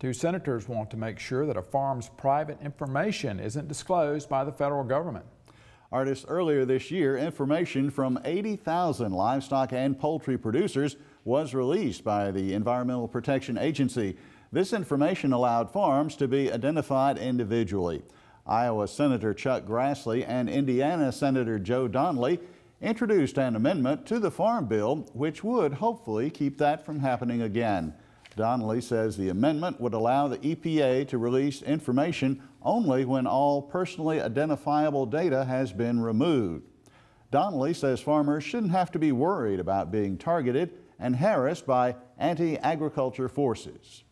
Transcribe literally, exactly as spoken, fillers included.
Two senators want to make sure that a farm's private information isn't disclosed by the federal government. Artists, earlier this year, information from eighty thousand livestock and poultry producers was released by the Environmental Protection Agency. This information allowed farms to be identified individually. Iowa Senator Chuck Grassley and Indiana Senator Joe Donnelly introduced an amendment to the Farm Bill, which would hopefully keep that from happening again. Donnelly says the amendment would allow the E P A to release information only when all personally identifiable data has been removed. Donnelly says farmers shouldn't have to be worried about being targeted and harassed by anti-agriculture forces.